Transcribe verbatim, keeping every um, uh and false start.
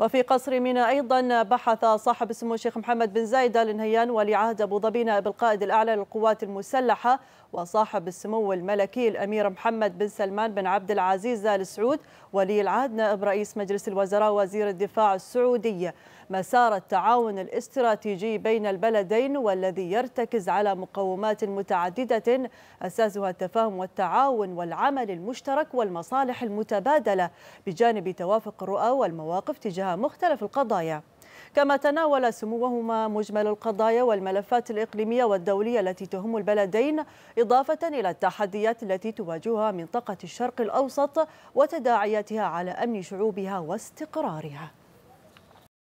وفي قصر ميناء أيضا بحث صاحب السمو الشيخ محمد بن زايد آل نهيان ولي عهد أبو ظبي نائب القائد الأعلى للقوات المسلحة وصاحب السمو الملكي الأمير محمد بن سلمان بن عبد العزيز آل سعود ولي العهد نائب رئيس مجلس الوزراء وزير الدفاع السعودي مسار التعاون الاستراتيجي بين البلدين، والذي يرتكز على مقومات متعددة أساسها التفاهم والتعاون والعمل المشترك والمصالح المتبادلة، بجانب توافق الرؤى والمواقف تجاه مختلف القضايا. كما تناول سموهما مجمل القضايا والملفات الإقليمية والدولية التي تهم البلدين، إضافة إلى التحديات التي تواجهها منطقة الشرق الأوسط وتداعياتها على أمن شعوبها واستقرارها.